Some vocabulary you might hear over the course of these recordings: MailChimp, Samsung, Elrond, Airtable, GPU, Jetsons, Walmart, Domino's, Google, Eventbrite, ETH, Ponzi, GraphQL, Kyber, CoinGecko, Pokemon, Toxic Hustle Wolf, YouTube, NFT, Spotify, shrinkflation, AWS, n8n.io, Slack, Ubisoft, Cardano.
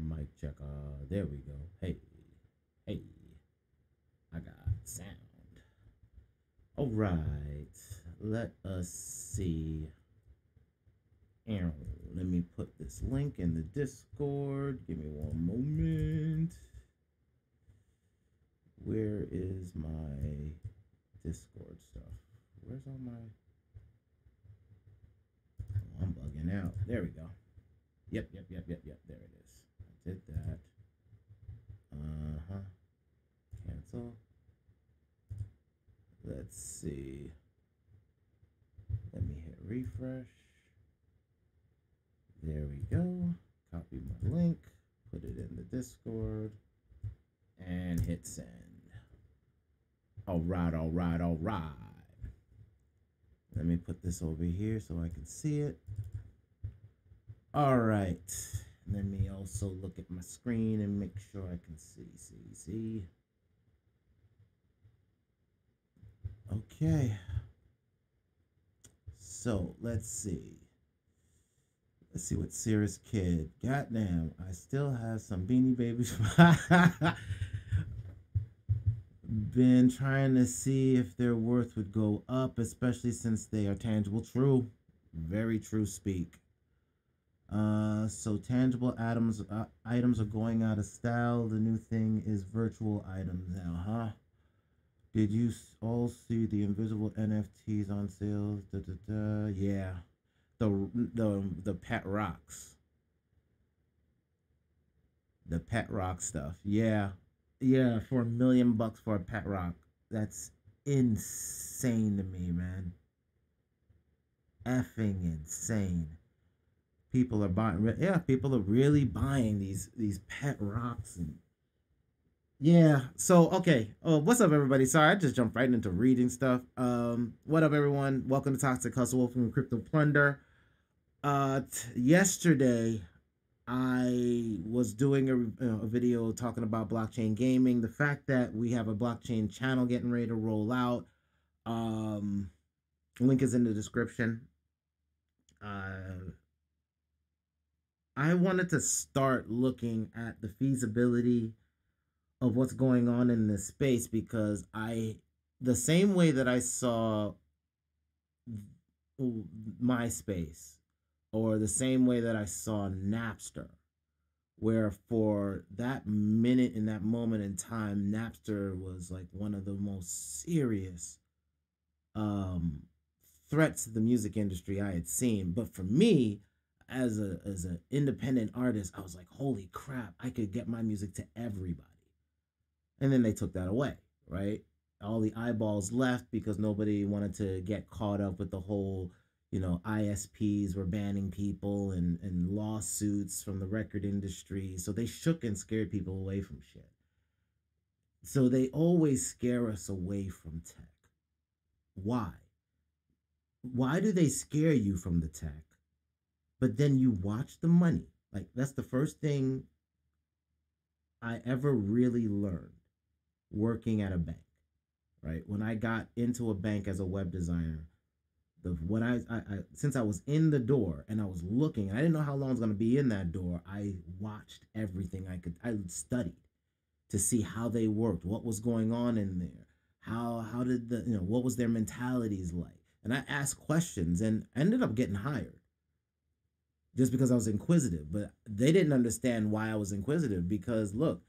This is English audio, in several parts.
Mic check. There we go. Hey, I got sound. All right, let us see. And let me put this link in the Discord. Give me one moment. Where is my Discord stuff? Where's all my... Oh, I'm bugging out. There we go. Yep. There it is. I did that. Cancel. Let's see. Let me hit refresh. There we go. Copy my link, put it in the Discord, and hit send. All right. Let me put this over here so I can see it. All right. Let me also look at my screen and make sure I can see. Okay. So let's see. Let's see what serious kid. Goddamn, I still have some Beanie Babies. Been trying to see if their worth would go up, especially since they are tangible. True. Very true speak. So tangible items are going out of style. The new thing is virtual items now, huh? Did you all see the invisible NFTs on sales? Yeah. The pet rocks. The pet rock stuff. Yeah, for $1 million for a pet rock. That's insane to me, man. Effing insane. People are buying. Yeah, people are really buying these pet rocks and. Yeah. So okay. Oh, what's up, everybody? Sorry, I just jumped right into reading stuff. What up, everyone? Welcome to Toxic Hustle Wolf from Crypto Plunder. Yesterday, I was doing a video talking about blockchain gaming. The fact that we have a blockchain channel getting ready to roll out. Link is in the description. I wanted to start looking at the feasibility of what's going on in this space, because the same way that I saw MySpace, or the same way that I saw Napster, where for that minute in that moment in time, Napster was like one of the most serious threats to the music industry I had seen. But for me, as an independent artist, I was like, holy crap, I could get my music to everybody. And then they took that away, right? All the eyeballs left because nobody wanted to get caught up with the whole, you know, ISPs were banning people and lawsuits from the record industry. So they shook and scared people away from shit. So they always scare us away from tech. Why? Why do they scare you from the tech? But then you watch the money. Like, that's the first thing I ever really learned working at a bank, right? When I got into a bank as a web designer, since I was in the door and I was looking, and I didn't know how long I was going to be in that door, I watched everything I could. I studied to see how they worked, what was going on in there, how did the, you know, what was their mentalities like? And I asked questions and ended up getting hired. Just because I was inquisitive, but they didn't understand why I was inquisitive, because look,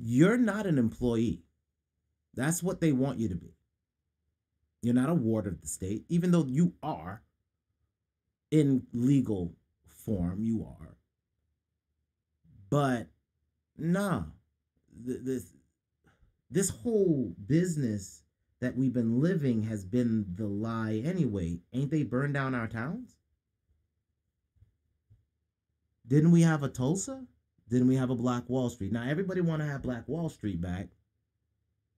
you're not an employee. That's what they want you to be. You're not a ward of the state, even though you are in legal form, you are. But nah, this whole business that we've been living has been the lie anyway. Ain't they burned down our towns? Didn't we have a Tulsa? Didn't we have a Black Wall Street? Now, everybody want to have Black Wall Street back,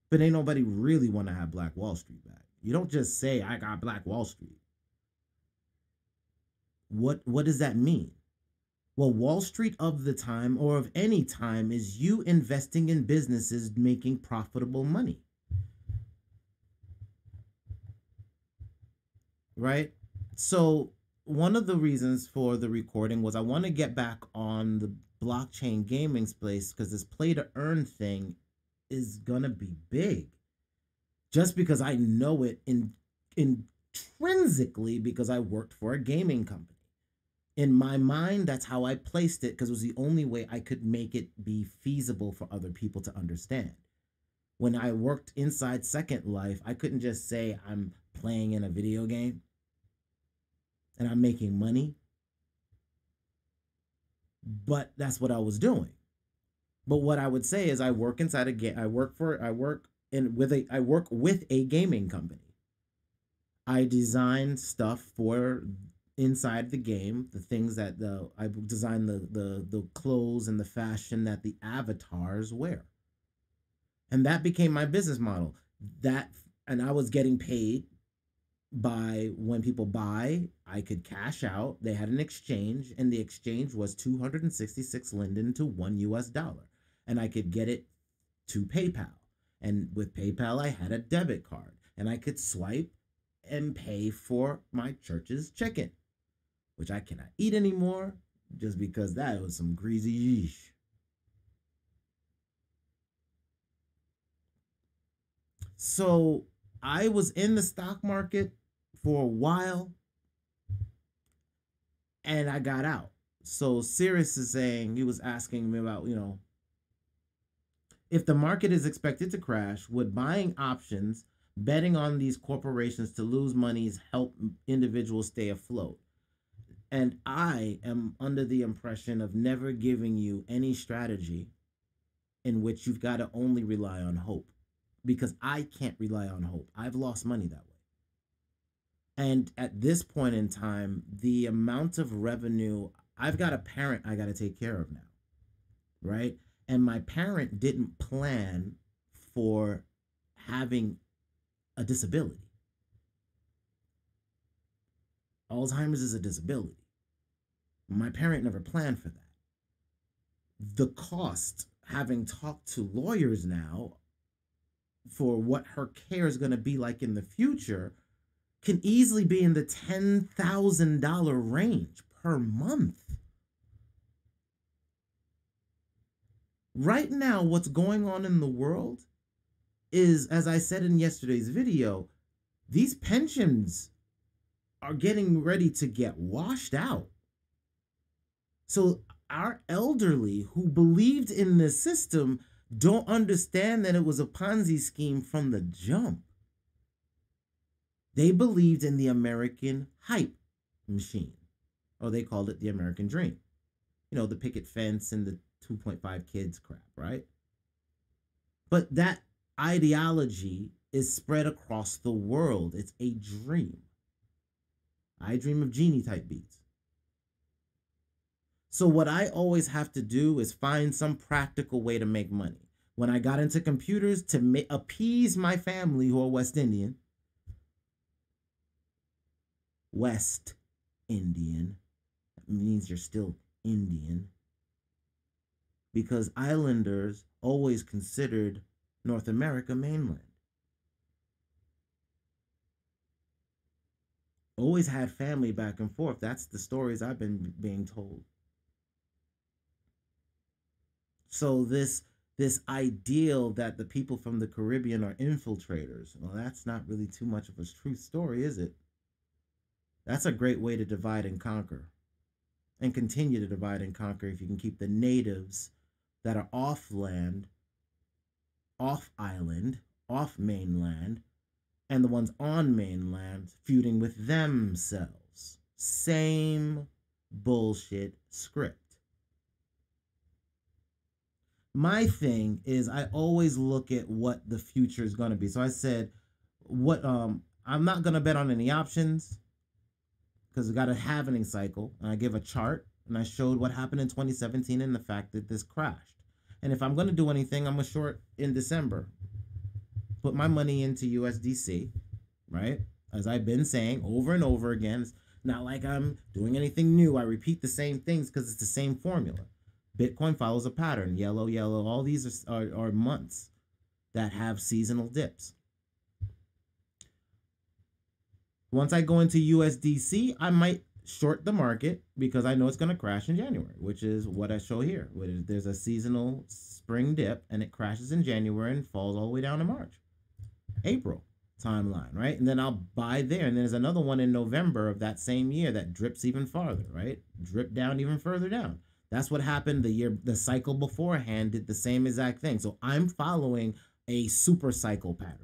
but ain't nobody really want to have Black Wall Street back. You don't just say, I got Black Wall Street. What does that mean? Well, Wall Street of the time, or of any time, is you investing in businesses making profitable money. Right? So one of the reasons for the recording was I want to get back on the blockchain gaming space because this play to earn thing is gonna be big, just because I know it intrinsically because I worked for a gaming company. In my mind, that's how I placed it because it was the only way I could make it be feasible for other people to understand. When I worked inside Second Life, I couldn't just say I'm playing in a video game and I'm making money, but that's what I was doing. But what I would say is I work inside a game. I work with a gaming company. I design stuff for inside the game, the things that I design the clothes and the fashion that the avatars wear. And that became my business model. And I was getting paid by when people buy, I could cash out. They had an exchange, and the exchange was 266 Linden to $1, and I could get it to PayPal. And with PayPal, I had a debit card, and I could swipe and pay for my church's chicken, which I cannot eat anymore just because that was some greasy yeesh. So I was in the stock market for a while and I got out. So Sirius is saying, he was asking me about, if the market is expected to crash, would buying options, betting on these corporations to lose monies, help individuals stay afloat? And I am under the impression of never giving you any strategy in which you've got to only rely on hope, because I can't rely on hope. I've lost money that way. And at this point in time, the amount of revenue, I've got a parent I got to take care of now, right? And my parent didn't plan for having a disability. Alzheimer's is a disability. My parent never planned for that. The cost, having talked to lawyers now, for what her care is going to be like in the future can easily be in the $10,000 range per month. Right now, what's going on in the world is, as I said in yesterday's video, these pensions are getting ready to get washed out. So our elderly who believed in this system don't understand that it was a Ponzi scheme from the jump. They believed in the American hype machine, or they called it the American dream. The picket fence and the 2.5 kids crap, right? But that ideology is spread across the world. It's a dream. I dream of genie type beats. So what I always have to do is find some practical way to make money. When I got into computers, to appease my family who are West Indian, that means you're still Indian, because islanders always considered North America mainland. Always had family back and forth. That's the stories I've been being told. So this ideal that the people from the Caribbean are infiltrators, well, that's not really too much of a true story, is it? That's a great way to divide and conquer, and continue to divide and conquer if you can keep the natives that are off land, off island, off mainland, and the ones on mainland feuding with themselves. Same bullshit script. My thing is I always look at what the future is going to be. So I said, I'm not going to bet on any options because we got a halving cycle. And I give a chart and I showed what happened in 2017 and the fact that this crashed. And if I'm going to do anything, I'm going to short in December. Put my money into USDC, right? As I've been saying over and over again, it's not like I'm doing anything new. I repeat the same things because it's the same formula. Bitcoin follows a pattern, yellow, all these are months that have seasonal dips. Once I go into USDC, I might short the market because I know it's going to crash in January, which is what I show here. There's a seasonal spring dip and it crashes in January and falls all the way down to March, April timeline, right? And then I'll buy there. And there's another one in November of that same year that drips even farther, right? Drip down even further down. That's what happened the year, the cycle beforehand did the same exact thing. So I'm following a super cycle pattern.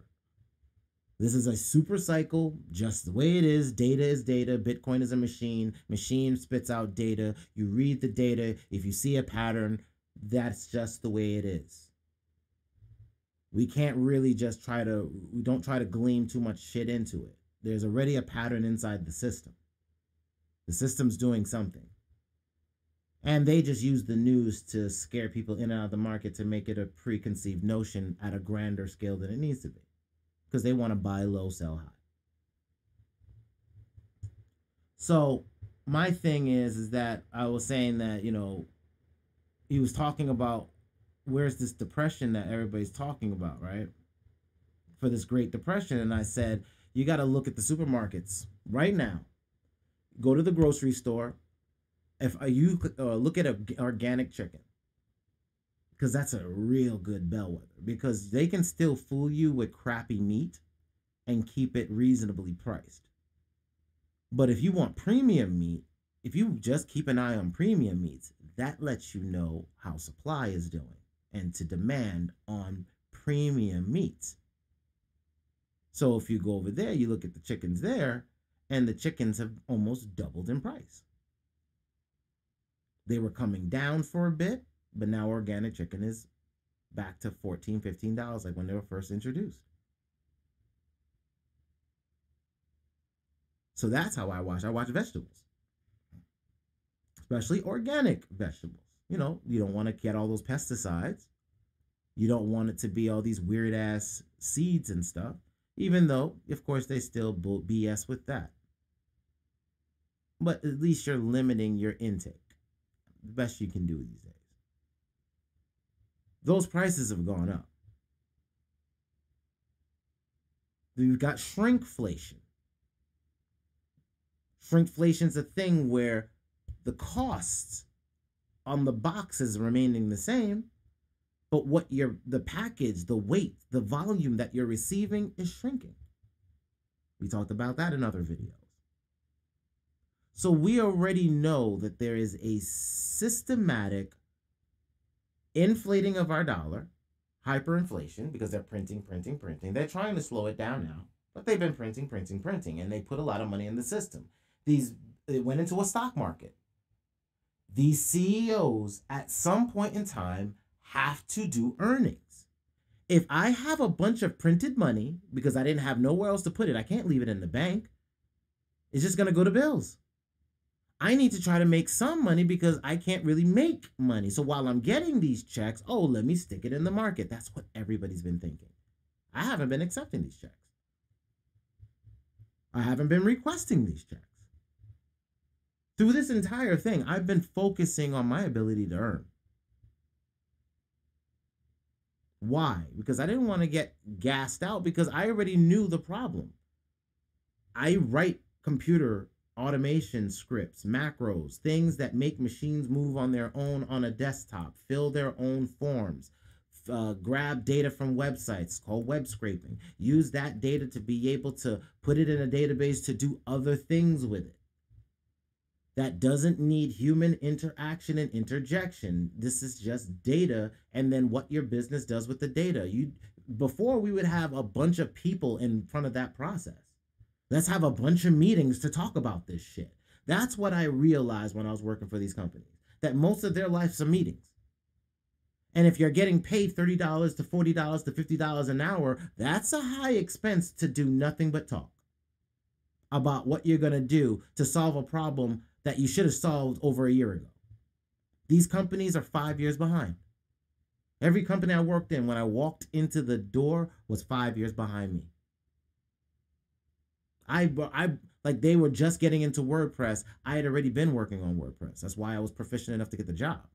This is a super cycle, just the way it is. Data is data. Bitcoin is a machine. Machine spits out data. You read the data. If you see a pattern, that's just the way it is. We can't really just try to, we don't try to glean too much shit into it. There's already a pattern inside the system. The system's doing something. And they just use the news to scare people in and out of the market to make it a preconceived notion at a grander scale than it needs to be. Because they want to buy low, sell high. So my thing is that I was saying that, you know, he was talking about where's this depression that everybody's talking about, right? For this Great Depression. And I said, you got to look at the supermarkets right now. Go to the grocery store. If you look at an organic chicken, because that's a real good bellwether, because they can still fool you with crappy meat and keep it reasonably priced. But if you want premium meat, if you just keep an eye on premium meats, that lets you know how supply is doing and to demand on premium meats. So if you go over there, you look at the chickens there, and the chickens have almost doubled in price. They were coming down for a bit, but now organic chicken is back to $14, $15, like when they were first introduced. So that's how I watch. I watch vegetables, especially organic vegetables. You know, you don't want to get all those pesticides. You don't want it to be all these weird ass seeds and stuff, even though, of course, they still BS with that. But at least you're limiting your intake. The best you can do these days. Those prices have gone up. You've got shrinkflation. Shrinkflation's a thing where the costs on the box is remaining the same, but what you're, the package, the weight, the volume that you're receiving is shrinking. We talked about that in other videos. So we already know that there is a systematic inflating of our dollar, hyperinflation, because they're printing. They're trying to slow it down now, but they've been printing, and they put a lot of money in the system. It went into a stock market. These CEOs at some point in time have to do earnings. If I have a bunch of printed money because I didn't have nowhere else to put it, I can't leave it in the bank. It's just going to go to bills. I need to try to make some money because I can't really make money. So while I'm getting these checks, oh, let me stick it in the market. That's what everybody's been thinking. I haven't been accepting these checks. I haven't been requesting these checks. Through this entire thing, I've been focusing on my ability to earn. Why? Because I didn't want to get gassed out because I already knew the problem. I write computer automation scripts, macros, things that make machines move on their own on a desktop, fill their own forms, grab data from websites, called web scraping, use that data to be able to put it in a database to do other things with it. That doesn't need human interaction and interjection. This is just data and then what your business does with the data. Before we would have a bunch of people in front of that process. Let's have a bunch of meetings to talk about this shit. That's what I realized when I was working for these companies, that most of their lives are meetings. And if you're getting paid $30 to $40 to $50 an hour, that's a high expense to do nothing but talk about what you're going to do to solve a problem that you should have solved over a year ago. These companies are 5 years behind. Every company I worked in, when I walked into the door, was 5 years behind me. Like they were just getting into WordPress. I had already been working on WordPress. That's why I was proficient enough to get the job.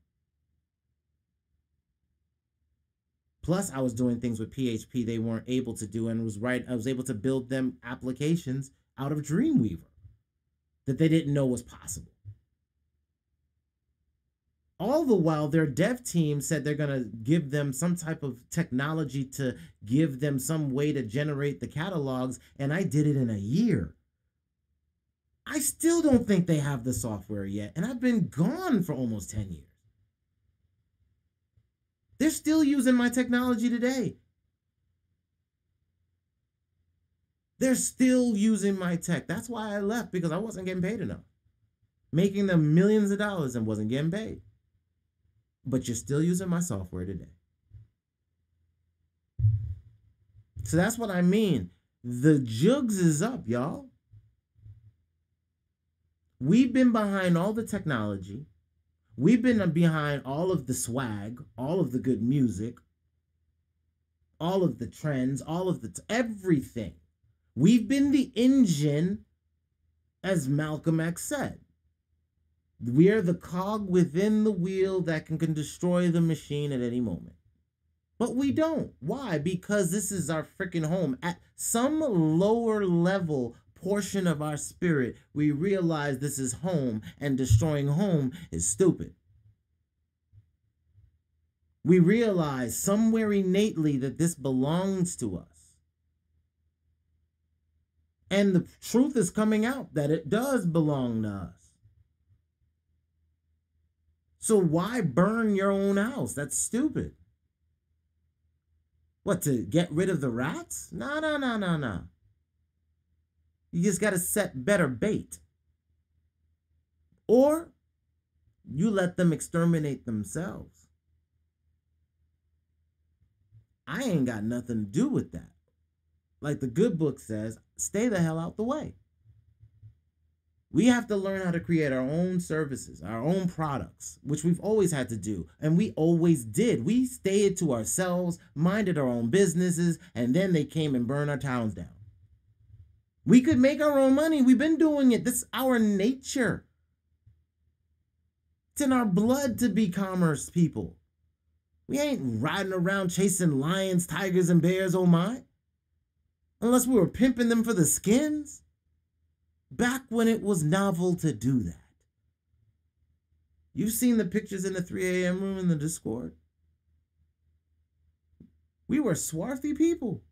Plus, I was doing things with PHP they weren't able to do, and I was able to build them applications out of Dreamweaver. that they didn't know was possible. All the while, their dev team said they're going to give them some type of technology to give them some way to generate the catalogs, and I did it in a year. I still don't think they have the software yet, and I've been gone for almost 10 years. They're still using my technology today. They're still using my tech. That's why I left, because I wasn't getting paid enough. Making them millions of dollars and wasn't getting paid. But you're still using my software today. So that's what I mean. The jugs is up, y'all. We've been behind all the technology. We've been behind all of the swag, all of the good music, all of the trends, all of the everything. We've been the engine, as Malcolm X said. We are the cog within the wheel that can destroy the machine at any moment. But we don't. Why? Because this is our freaking home. At some lower level portion of our spirit, we realize this is home, and destroying home is stupid. We realize somewhere innately that this belongs to us. And the truth is coming out that it does belong to us. So why burn your own house? That's stupid. What, to get rid of the rats? No, no, no, no, no. You just got to set better bait. Or you let them exterminate themselves. I ain't got nothing to do with that. Like the good book says, stay the hell out the way. We have to learn how to create our own services, our own products, which we've always had to do. And we always did. We stayed to ourselves, minded our own businesses, and then they came and burned our towns down. We could make our own money. We've been doing it. That's our nature. It's in our blood to be commerce people. We ain't riding around chasing lions, tigers, and bears, oh my. Unless we were pimping them for the skins. Back when it was novel to do that. You've seen the pictures in the 3 a.m. room in the Discord. We were swarthy people.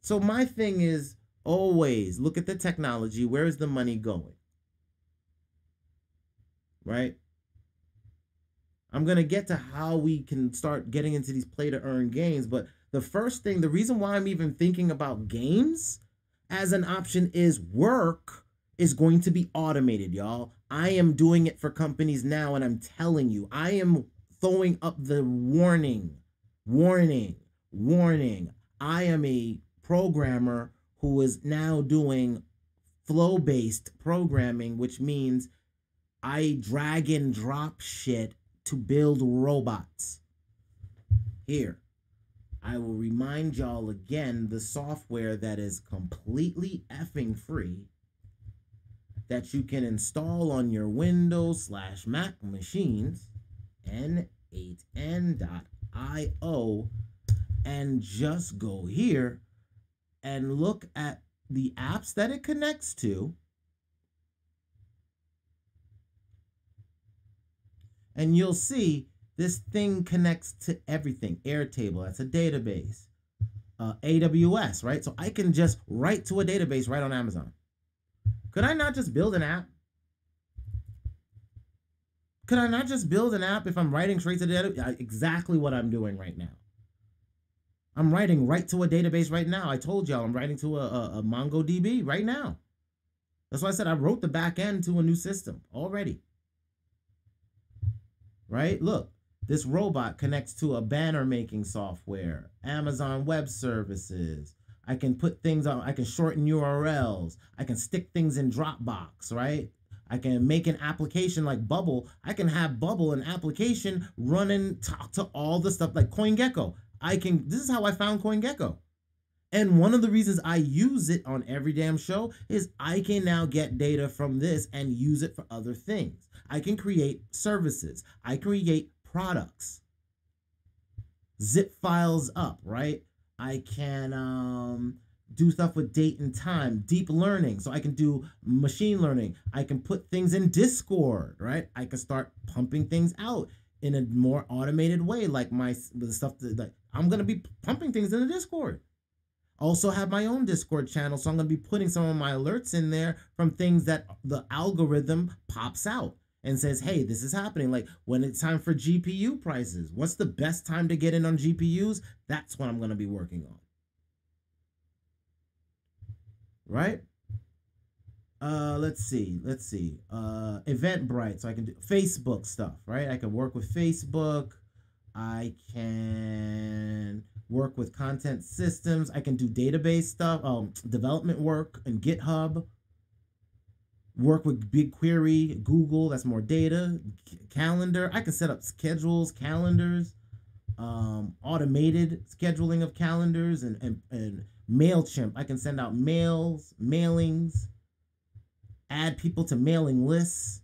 So my thing is always look at the technology. Where is the money going? Right? I'm going to get to how we can start getting into these play-to-earn games, but the first thing, the reason why I'm even thinking about games as an option is work is going to be automated, y'all. I am doing it for companies now, and I'm telling you, I am throwing up the warning, warning, warning. I am a programmer who is now doing flow-based programming, which means I drag and drop shit to build robots. Here, I will remind y'all again, the software that is completely effing free that you can install on your Windows/Mac machines, n8n.io, and just go here and look at the apps that it connects to. And you'll see this thing connects to everything. Airtable, that's a database. AWS, right? So I can just write to a database right on Amazon. Could I not just build an app? Could I not just build an app if I'm writing straight to the database? Exactly what I'm doing right now. I'm writing right to a database right now. I told y'all I'm writing to a MongoDB right now. That's why I said I wrote the back end to a new system already. Right? Look, this robot connects to a banner making software, Amazon Web Services. I can put things on, I can shorten URLs. I can stick things in Dropbox, right? I can make an application like Bubble. I can have Bubble, an application running to all the stuff like CoinGecko. This is how I found CoinGecko. And one of the reasons I use it on every damn show is I can now get data from this and use it for other things. I can create services. I create products. Zip files up, right? I can do stuff with date and time, deep learning. So I can do machine learning. I can put things in Discord, right? I can start pumping things out in a more automated way, like the stuff that I'm going to be pumping things in the Discord. Also have my own Discord channel, so I'm going to be putting some of my alerts in there from things that the algorithm pops out and says, hey, this is happening. Like when it's time for GPU prices, what's the best time to get in on GPUs? That's what I'm going to be working on. Right? Let's see. Eventbrite. So I can do Facebook stuff, right? I can work with Facebook. I can work with content systems. I can do database stuff, development work and GitHub. Work with BigQuery, Google. That's more data. Calendar. I can set up schedules, calendars, automated scheduling of calendars, and MailChimp. I can send out mails, mailings, add people to mailing lists.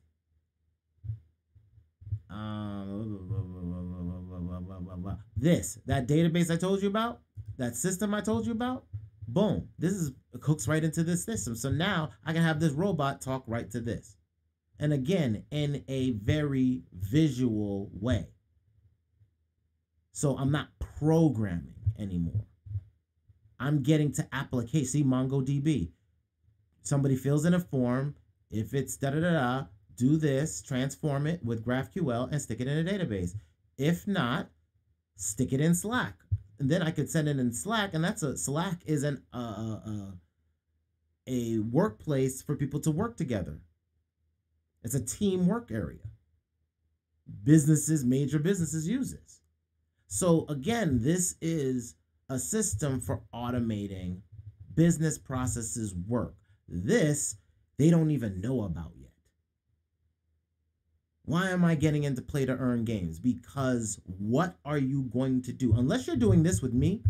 That database I told you about, that system I told you about, boom, this is hooks right into this system. So now I can have this robot talk right to this. And again, in a very visual way. So I'm not programming anymore. I'm getting to application. See, MongoDB. Somebody fills in a form. If it's da-da-da-da, do this, transform it with GraphQL and stick it in a database. If not, stick it in Slack. And then I could send it in Slack, and that's Slack is a workplace for people to work together. It's a teamwork area. Businesses, major businesses use this. So again, this is a system for automating business processes work. This, they don't even know about yet. Why am I getting into play to earn games? Because what are you going to do? Unless you're doing this with me,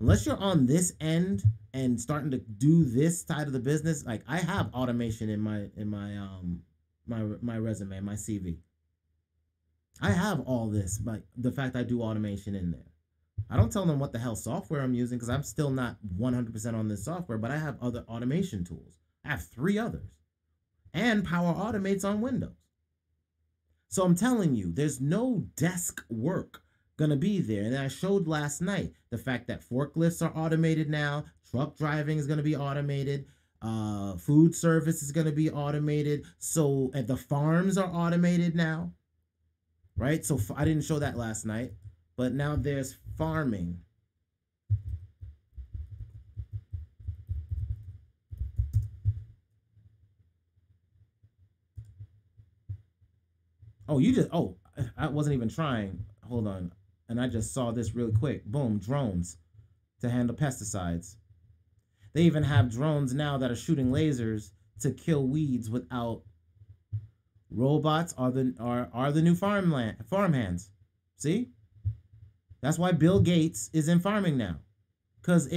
unless you're on this end and starting to do this side of the business, like I have automation in my resume, my CV. I have all this, like the fact I do automation in there. I don't tell them what the hell software I'm using because I'm still not 100% on this software, but I have other automation tools. I have 3 others. And Power Automate's on Windows. So I'm telling you, there's no desk work going to be there. And I showed last night the fact that forklifts are automated now. Truck driving is going to be automated. Food service is going to be automated. So the farms are automated now. Right? So I didn't show that last night. But now there's farming. Oh, you just, oh, I wasn't even trying. Hold on. And I just saw this real quick. Boom, drones to handle pesticides. They even have drones now that are shooting lasers to kill weeds without robots are the new farmhands. See? That's why Bill Gates is in farming now, because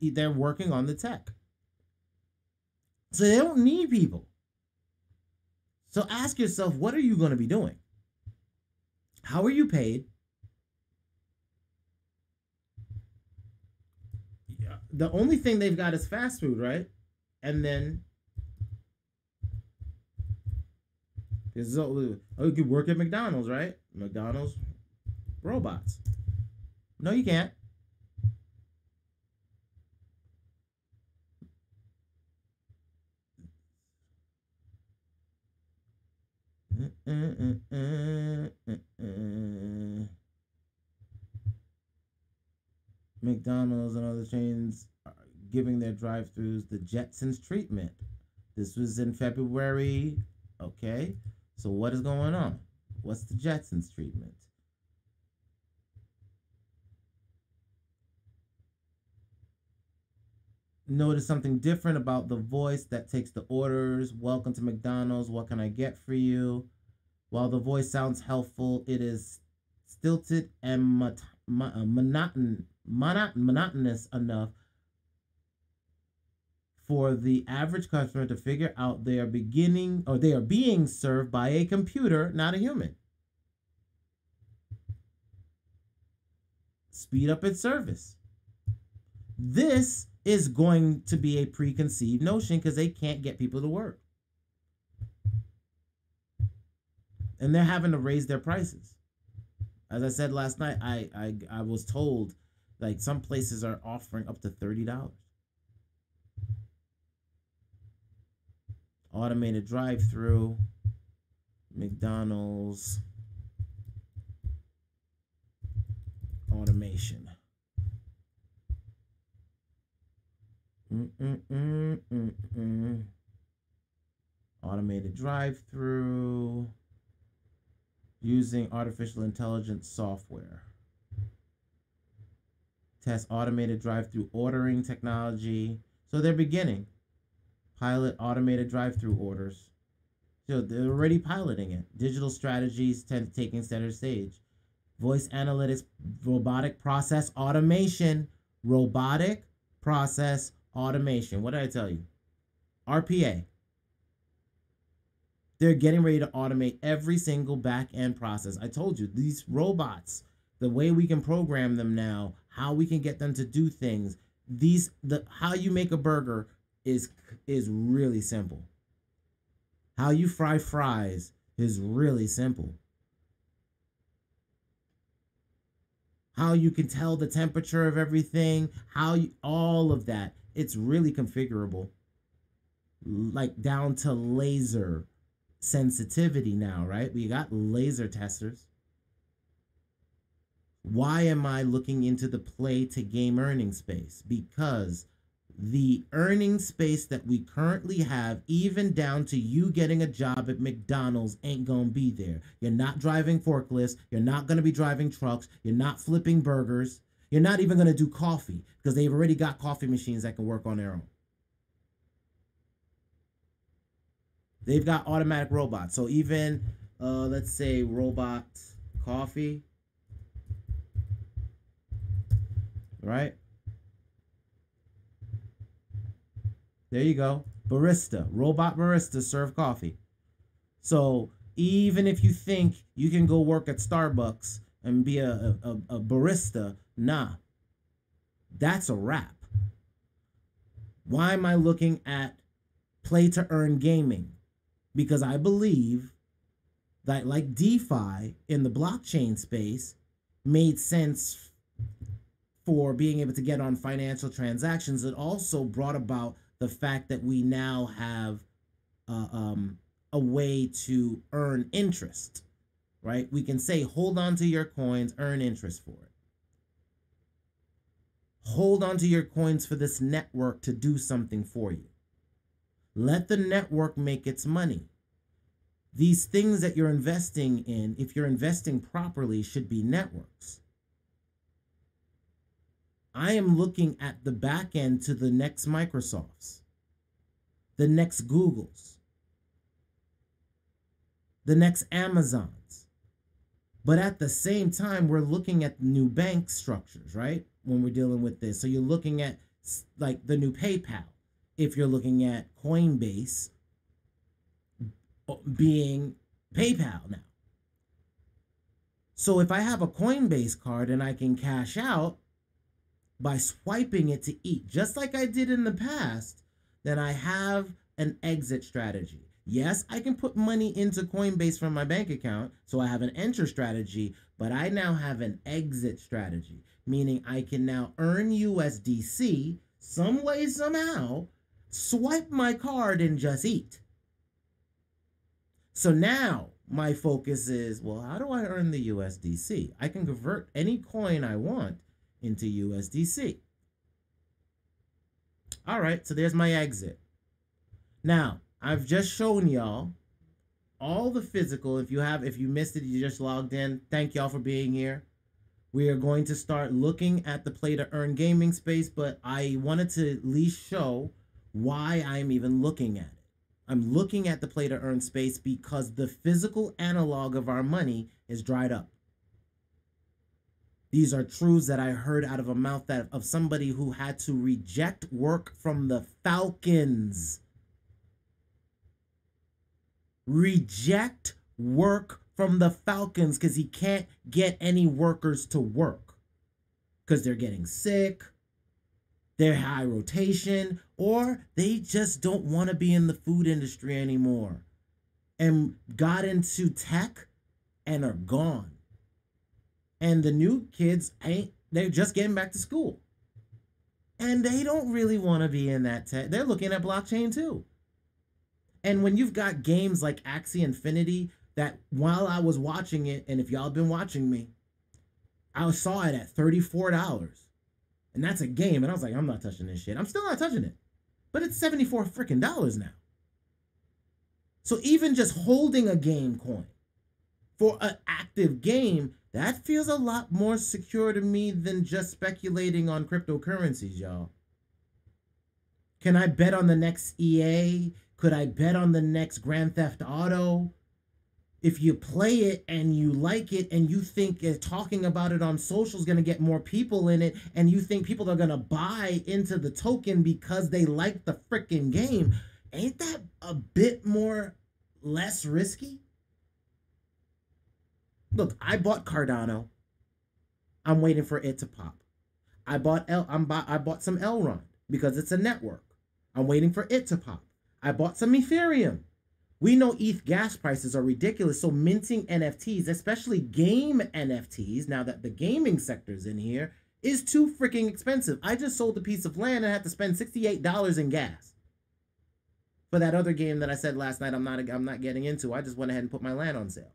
they're working on the tech. So they don't need people. So ask yourself, what are you going to be doing? How are you paid? Yeah. The only thing they've got is fast food, right? And then there's, oh, you could work at McDonald's, right? McDonald's robots. No, you can't. McDonald's and other chains are giving their drive-thrus the Jetsons treatment. This was in February. Okay. So what is going on? What's the Jetsons treatment? Notice something different about the voice that takes the orders. Welcome to McDonald's. What can I get for you? While the voice sounds helpful, it is stilted and monotonous enough for the average customer to figure out they are being served by a computer, not a human. Speed up its service. this is going to be a preconceived notion because they can't get people to work. And they're having to raise their prices. As I said last night, I was told like some places are offering up to $30. Automated drive-through, McDonald's, automation. Automated drive-through using artificial intelligence software. Test automated drive-through ordering technology. So they're beginning. Pilot automated drive-through orders. So they're already piloting it. Digital strategies tend to taking center stage. Voice analytics, robotic process automation. Robotic process automation. What did I tell you? RPA. They're getting ready to automate every single back-end process. I told you, these robots, the way we can program them now, how we can get them to do things, how you make a burger is really simple. How you fry fries is really simple. How you can tell the temperature of everything, all of that, it's really configurable. Like down to laser sensitivity now, right? We got laser testers. Why am I looking into the play to game earning space? Because the earning space that we currently have, even down to you getting a job at McDonald's, ain't gonna be there. You're not driving forklifts. You're not gonna be driving trucks. You're not flipping burgers. You're not even gonna do coffee because they've already got coffee machines that can work on their own. They've got automatic robots. So even, let's say, robot coffee, right? There you go. Barista. Robot barista serve coffee. So even if you think you can go work at Starbucks and be a barista, nah. That's a wrap. Why am I looking at play to earn gaming? Because I believe that like DeFi in the blockchain space made sense for being able to get on financial transactions. It also brought about the fact that we now have a way to earn interest, right? We can say, hold on to your coins, earn interest for it. Hold on to your coins for this network to do something for you. Let the network make its money. These things that you're investing in, if you're investing properly, should be networks. I am looking at the back end to the next Microsofts, the next Googles, the next Amazons. But at the same time, we're looking at new bank structures, right? When we're dealing with this. So you're looking at like the new PayPal. If you're looking at Coinbase being PayPal now. So if I have a Coinbase card and I can cash out by swiping it to eat, just like I did in the past, then I have an exit strategy. Yes, I can put money into Coinbase from my bank account, so I have an enter strategy, but I now have an exit strategy, meaning I can now earn USDC some way, somehow, swipe my card and just eat. So now my focus is, well, how do I earn the USDC? I can convert any coin I want into USDC. All right, so there's my exit. Now, I've just shown y'all all the physical. If you missed it, you just logged in. Thank y'all for being here. We are going to start looking at the play to earn gaming space, but I wanted to at least show why I'm even looking at it. I'm looking at the play to earn space because the physical analog of our money is dried up. These are truths that I heard out of a mouth of somebody who had to reject work from the Falcons. Reject work from the Falcons because he can't get any workers to work because they're getting sick. they're high rotation, or they just don't want to be in the food industry anymore and got into tech and are gone. And the new kids they're just getting back to school. And they don't really want to be in that tech. They're looking at blockchain too. And when you've got games like Axie Infinity, that while I was watching it, and if y'all have been watching me, I saw it at $34. And that's a game. And I was like, I'm not touching this shit. I'm still not touching it. But it's $74 freaking dollars now. So even just holding a game coin for an active game, that feels a lot more secure to me than just speculating on cryptocurrencies, y'all. Can I bet on the next EA? Could I bet on the next Grand Theft Auto? If you play it and you like it and you think talking about it on social is going to get more people in it, and you think people are going to buy into the token because they like the freaking game, ain't that a bit more less risky? Look, I bought Cardano. I'm waiting for it to pop. I bought some Elrond because it's a network. I'm waiting for it to pop. I bought some Ethereum. We know ETH gas prices are ridiculous, so minting NFTs, especially game NFTs, now that the gaming sector's in here, is too freaking expensive. I just sold a piece of land and had to spend $68 in gas for that other game that I said last night I'm not getting into. I just went ahead and put my land on sale.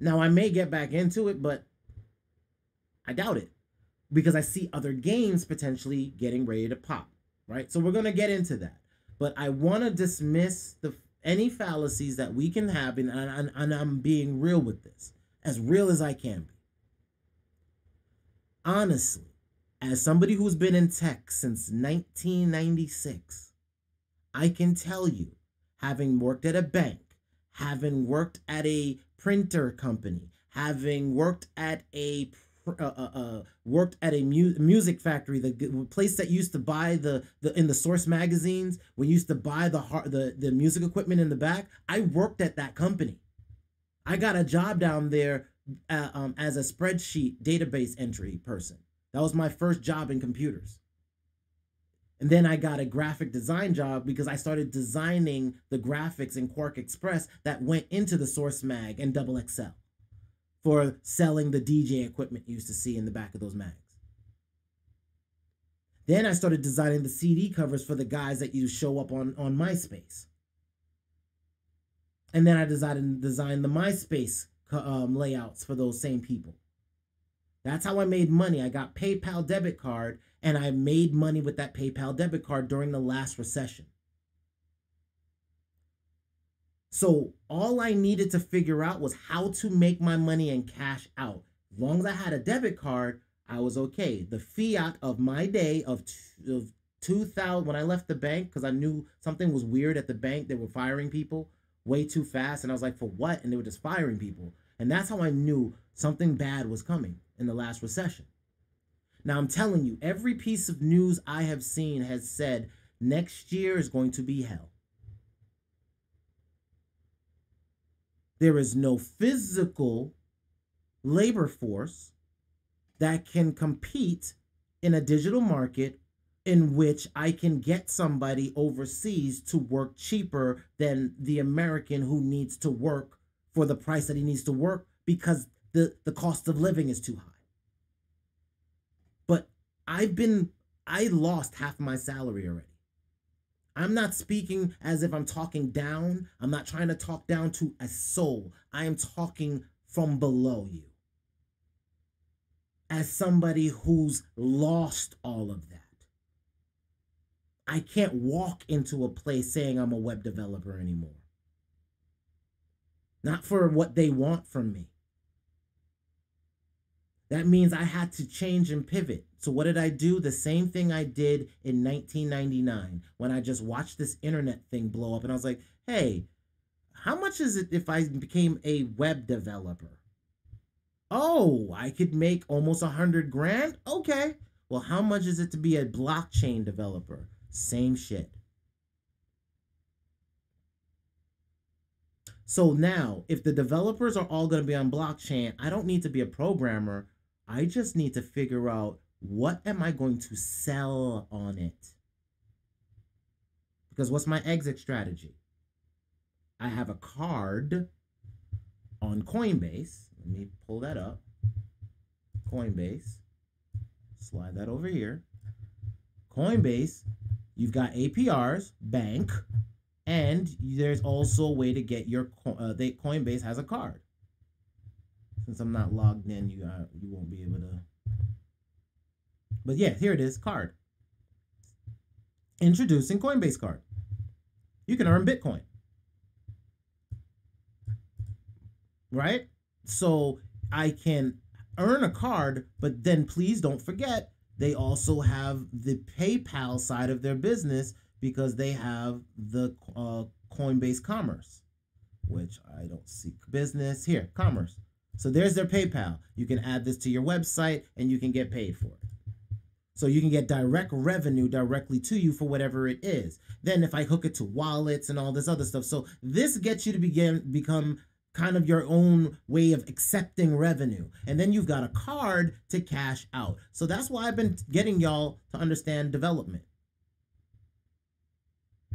Now, I may get back into it, but I doubt it because I see other games potentially getting ready to pop, right? So we're going to get into that. But I want to dismiss any fallacies that we can have, and I'm being real with this, as real as I can be. Honestly, as somebody who's been in tech since 1996, I can tell you, having worked at a bank, having worked at a printer company, having worked at a music factory, the place that used to buy the in the Source magazines, we used to buy the music equipment in the back. I worked at that company. I got a job down there as a spreadsheet database entry person. That was my first job in computers. And then I got a graphic design job because I started designing the graphics in Quark Express that went into the Source mag and Double XL, for selling the DJ equipment you used to see in the back of those mags. Then I started designing the CD covers for the guys that you show up on MySpace. And then I designed the MySpace layouts for those same people. That's how I made money. I got PayPal debit card, and I made money with that PayPal debit card during the last recession. So all I needed to figure out was how to make my money and cash out. As long as I had a debit card, I was okay. The fiat of my day of 2000, when I left the bank, because I knew something was weird at the bank. They were firing people way too fast. And I was like, for what? And they were just firing people. And that's how I knew something bad was coming in the last recession. Now, I'm telling you, every piece of news I have seen has said next year is going to be hell. There is no physical labor force that can compete in a digital market in which I can get somebody overseas to work cheaper than the American who needs to work for the price that he needs to work because the cost of living is too high. But I lost half my salary already. I'm not speaking as if I'm talking down. I'm not trying to talk down to a soul. I am talking from below you, as somebody who's lost all of that. I can't walk into a place saying I'm a web developer anymore. Not for what they want from me. That means I had to change and pivot. So what did I do? The same thing I did in 1999 when I just watched this internet thing blow up. And I was like, hey, how much is it if I became a web developer? Oh, I could make almost 100 grand. Okay. Well, how much is it to be a blockchain developer? Same shit. So now if the developers are all going to be on blockchain, I don't need to be a programmer. I just need to figure out what am I going to sell on it? Because what's my exit strategy? I have a card on Coinbase. Let me pull that up. Coinbase. Slide that over here. Coinbase, you've got APRs, bank, and there's also a way to get your Coinbase has a card. Since I'm not logged in, you won't be able to. But yeah, here it is, card. Introducing Coinbase card. You can earn Bitcoin. Right? So I can earn a card, but then please don't forget, they also have the PayPal side of their business because they have the Coinbase Commerce, which I don't see business here, commerce. So there's their PayPal. You can add this to your website and you can get paid for it. So you can get direct revenue directly to you for whatever it is. Then if I hook it to wallets and all this other stuff, so this gets you to become kind of your own way of accepting revenue. And then you've got a card to cash out. So that's why I've been getting y'all to understand development.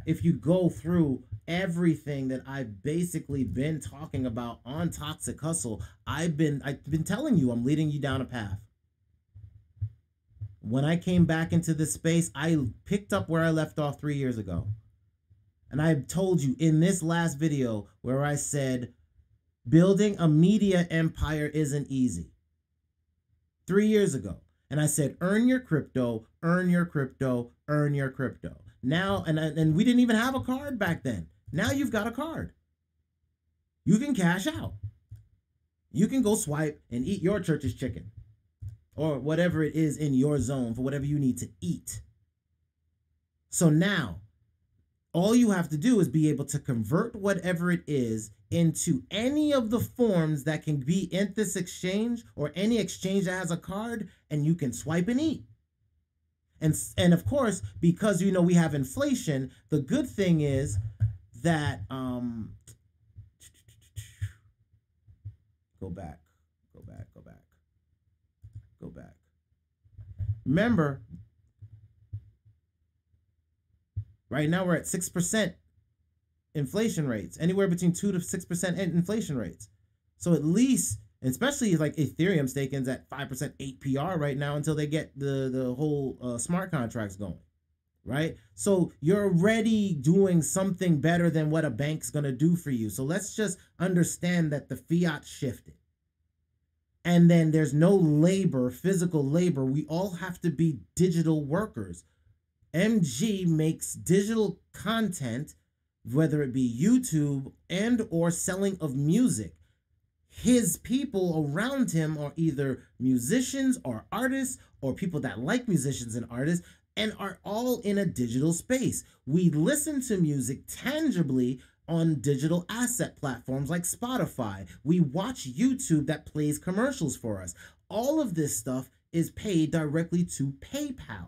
If you go through everything that I've basically been talking about on Toxic Hustle, I've been telling you, I'm leading you down a path. When I came back into this space, I picked up where I left off 3 years ago. And I told you in this last video where I said, building a media empire isn't easy. 3 years ago. And I said, earn your crypto, earn your crypto, earn your crypto. Now, and we didn't even have a card back then. Now you've got a card. You can cash out. You can go swipe and eat your church's chicken. Or whatever it is in your zone for whatever you need to eat. So now, all you have to do is be able to convert whatever it is into any of the forms that can be in this exchange or any exchange that has a card, and you can swipe and eat. And of course, because you know we have inflation, the good thing is that, go back. Remember, right now we're at 6% inflation rates, anywhere between 2 to 6% inflation rates. So at least, especially like Ethereum staking's at 5% APR right now until they get the whole smart contracts going, right? So you're already doing something better than what a bank's going to do for you. So let's just understand that the fiat shifted. And then there's no labor, physical labor. We all have to be digital workers. MG makes digital content, whether it be YouTube and or selling of music. His people around him are either musicians or artists or people that like musicians and artists and are all in a digital space. We listen to music tangibly on digital asset platforms like Spotify. We watch YouTube that plays commercials for us. All of this stuff is paid directly to PayPal.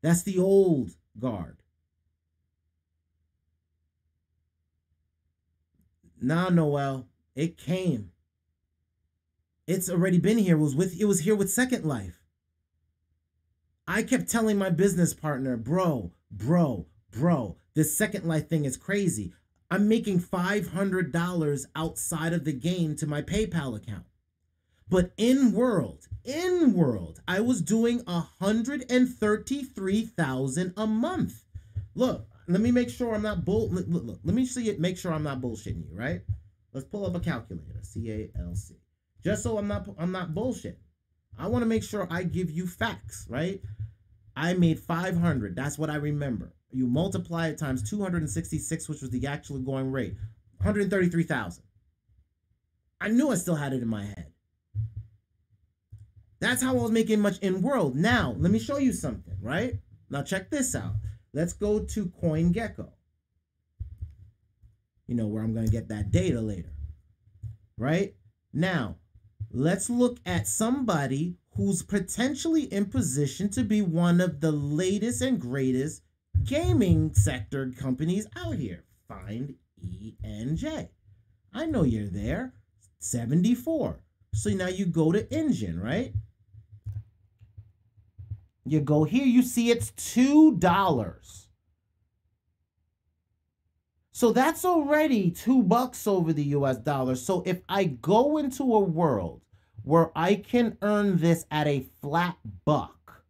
That's the old guard. Nah, Noel, it came. It's already been here. It was here with Second Life. I kept telling my business partner, bro, this Second Life thing is crazy. I'm making $500 outside of the game to my PayPal account. But in world, I was doing $133,000 a month. Look, let me make sure I'm not make sure I'm not bullshitting you, right? Let's pull up a calculator, CALC. Just so I'm not bullshitting. I want to make sure I give you facts, right? I made 500. That's what I remember. You multiply it times 266, which was the actual going rate, 133,000. I knew I still had it in my head. That's how I was making much in world. Now, let me show you something, right? Now, check this out. Let's go to CoinGecko. You know where I'm going to get that data later, right? Now, let's look at somebody who's potentially in position to be one of the latest and greatest gaming sector companies out here. Find ENJ. I know you're there. 74. So now you go to engine, right? You go here, you see it's $2. So that's already $2 over the US dollar. So if I go into a world where I can earn this at a flat buck,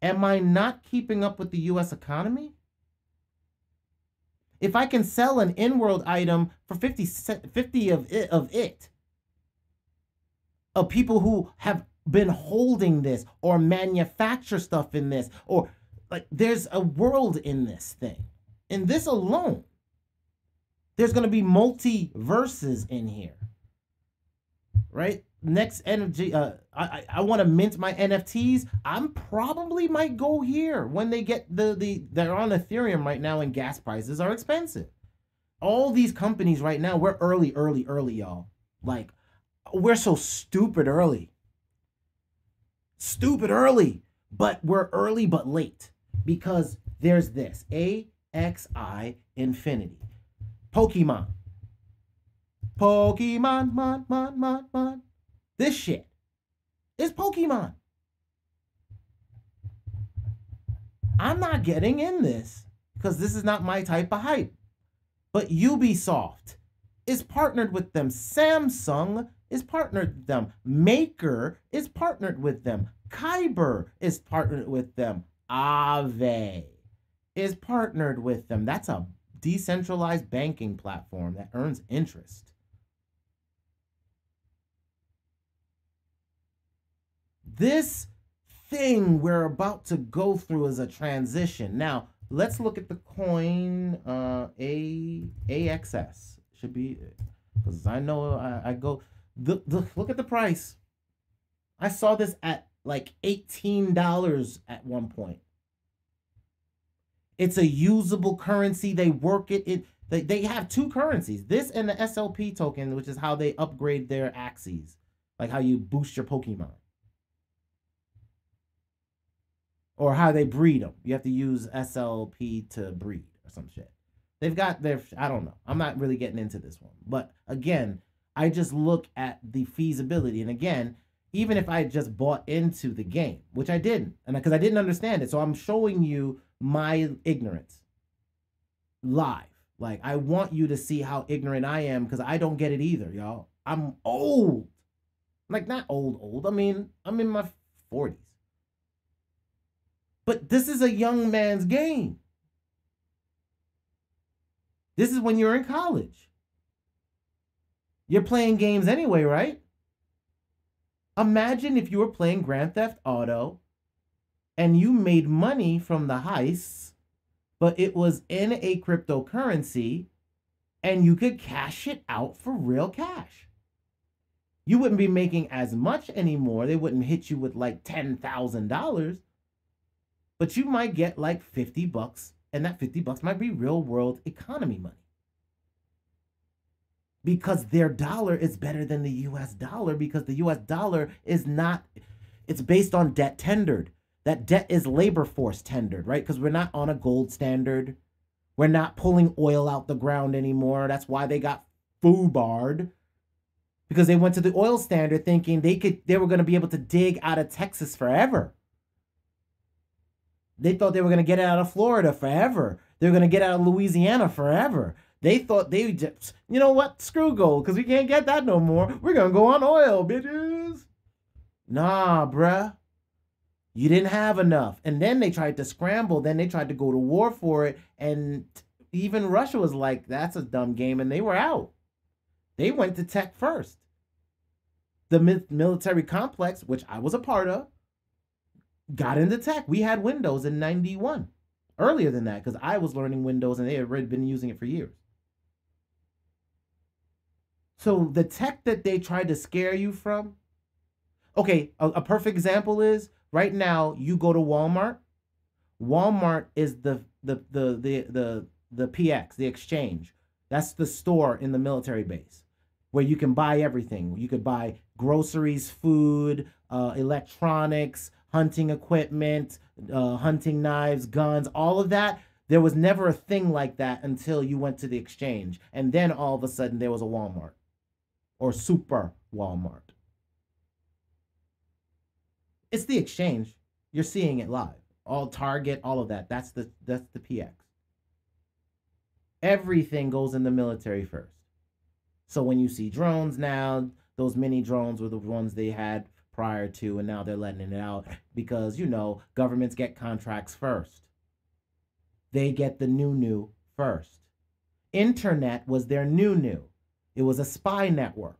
am I not keeping up with the US economy? If I can sell an in-world item for 50 of people who have been holding this or manufacture stuff in this, or like there's a world in this thing. In this alone, there's going to be multiverses in here, right? Next energy, I want to mint my NFTs. I'm probably might go here when they get they're on Ethereum right now and gas prices are expensive. All these companies right now, we're early, y'all. Like, we're so stupid early. Stupid early, but we're early but late, because there's this AXI Infinity. Pokemon, mon. This shit is Pokemon. I'm not getting in this because this is not my type of hype. But Ubisoft is partnered with them. Samsung is partnered with them. Maker is partnered with them. Kyber is partnered with them. Aave is partnered with them. That's a decentralized banking platform that earns interest. This thing we're about to go through is a transition. Now, let's look at the coin AXS. Should be, because I know I go, look at the price. I saw this at like $18 at one point. It's a usable currency. They work they have two currencies, this and the SLP token, which is how they upgrade their axes, like how you boost your Pokemon. Or how they breed them. You have to use SLP to breed or some shit. They've got their, I don't know. I'm not really getting into this one. But again, I just look at the feasibility. And again, even if I just bought into the game, which I didn't, and because I didn't understand it. So I'm showing you my ignorance live. Like, I want you to see how ignorant I am, because I don't get it either, y'all. I'm old. Like, not old. I mean, I'm in my 40s. But this is a young man's game. This is when you're in college. You're playing games anyway, right? Imagine if you were playing Grand Theft Auto and you made money from the heists, but it was in a cryptocurrency and you could cash it out for real cash. You wouldn't be making as much anymore. They wouldn't hit you with like $10,000. But you might get like 50 bucks, and that 50 bucks might be real world economy money. Because their dollar is better than the US dollar, because the US dollar is not, it's based on debt tendered. That debt is labor force tendered, right? Because we're not on a gold standard. We're not pulling oil out the ground anymore. That's why they got foobarred. Because they went to the oil standard thinking they were going to be able to dig out of Texas forever. They thought they were going to get out of Florida forever. They were going to get out of Louisiana forever. They thought they just, you know what? Screw gold, because we can't get that no more. We're going to go on oil, bitches. Nah, bruh. You didn't have enough. And then they tried to scramble. Then they tried to go to war for it. And even Russia was like, that's a dumb game. And they were out. They went to tech first. The military complex, which I was a part of, got into tech. We had Windows in 91. Earlier than that, because I was learning Windows and they had already been using it for years. So the tech that they tried to scare you from. Okay, a perfect example is right now you go to Walmart. Walmart is the PX, the exchange. That's the store in the military base where you can buy everything. You could buy groceries, food, electronics, hunting equipment, hunting knives, guns, all of that. There was never a thing like that until you went to the exchange. And then all of a sudden there was a Walmart or Super Walmart. It's the exchange. You're seeing it live. All Target, all of that. That's the PX. Everything goes in the military first. So when you see drones now, those mini drones were the ones they had prior to, and now they're letting it out because, you know, governments get contracts first. They get the new first. Internet was their new. It was a spy network.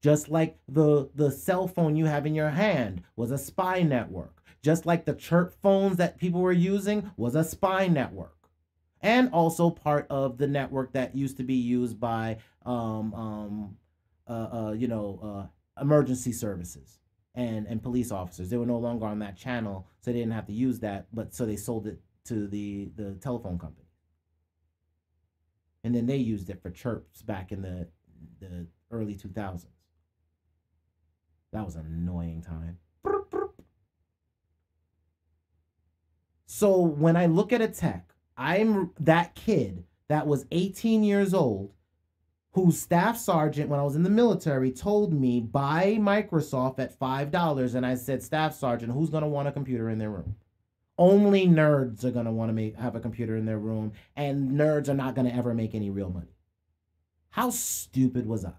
Just like the cell phone you have in your hand was a spy network. Just like the chirp phones that people were using was a spy network. And also part of the network that used to be used by, emergency services and police officers. They were no longer on that channel, so they didn't have to use that, but so they sold it to the telephone company. And then they used it for chirps back in the early 2000s. That was an annoying time. So when I look at a tech, I'm that kid that was 18 years old whose staff sergeant, when I was in the military, told me, buy Microsoft at $5. And I said, staff sergeant, who's going to want a computer in their room? Only nerds are going to want to have a computer in their room, and nerds are not going to ever make any real money. How stupid was I?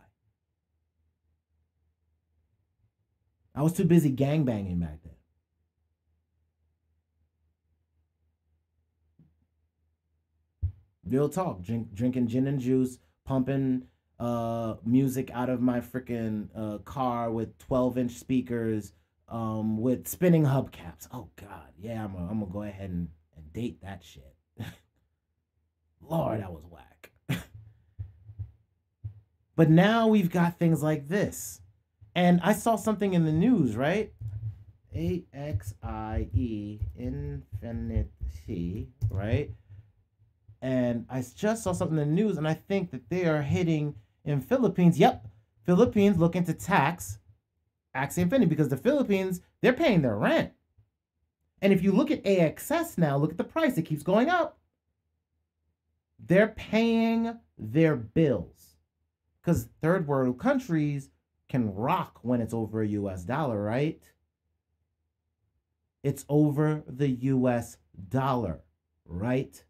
I was too busy gangbanging back then. Real talk, drinking gin and juice, pumping music out of my freaking car with 12-inch speakers, with spinning hubcaps. Oh God, yeah, I'm gonna go ahead and date that shit. Lord, that was whack. But now we've got things like this, and I saw something in the news, right? Axie Infinity, right? And I just saw something in the news, and I think that they are hitting in Philippines. Yep, Philippines looking to tax Axie Infinity because the Philippines, they're paying their rent. And if you look at AXS now, look at the price. It keeps going up. They're paying their bills because third world countries can rock when it's over a US dollar, right? It's over the US dollar, right?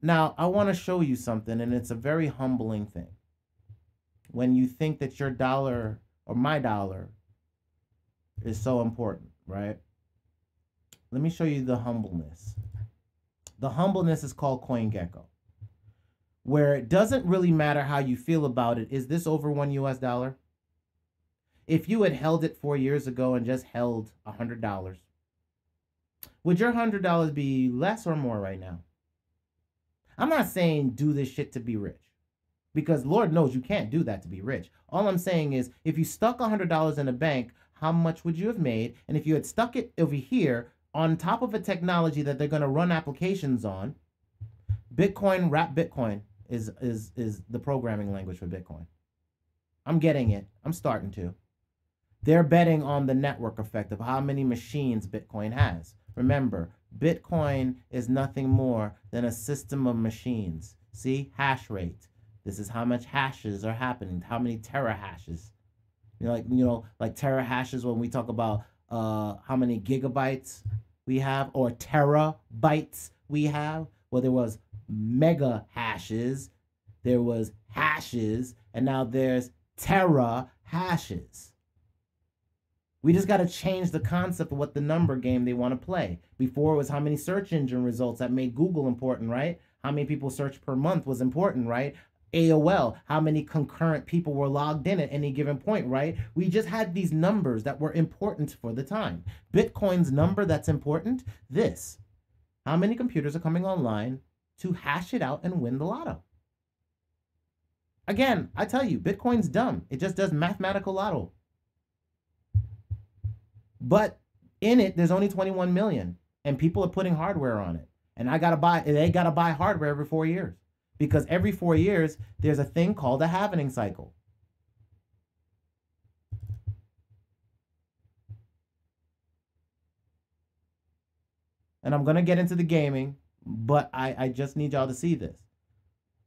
Now, I want to show you something, and it's a very humbling thing. When you think that your dollar or my dollar is so important, right? Let me show you the humbleness. The humbleness is called CoinGecko, where it doesn't really matter how you feel about it. Is this over $1? If you had held it 4 years ago and just held $100, would your $100 be less or more right now? I'm not saying do this shit to be rich, because Lord knows you can't do that to be rich. All I'm saying is if you stuck $100 in a bank, how much would you have made? And if you had stuck it over here on top of a technology that they're going to run applications on, Bitcoin, wrap Bitcoin is the programming language for Bitcoin. I'm getting it. I'm starting to. They're betting on the network effect of how many machines Bitcoin has. Remember, Bitcoin is nothing more than a system of machines. See, hash rate. This is how much hashes are happening, how many terahashes. You know, like terahashes when we talk about how many gigabytes we have or terabytes we have. Well, there was mega hashes, there was hashes, and now there's terahashes. We just got to change the concept of what the number game they want to play. Before it was how many search engine results that made Google important, right? How many people search per month was important, right? AOL, how many concurrent people were logged in at any given point, right? We just had these numbers that were important for the time. Bitcoin's number that's important, this. How many computers are coming online to hash it out and win the lotto? Again, I tell you, Bitcoin's dumb. It just does mathematical lotto. But in it, there's only 21 million, and people are putting hardware on it. And they gotta buy hardware every 4 years, because every 4 years there's a thing called a halvening cycle. And I'm gonna get into the gaming, but I just need y'all to see this.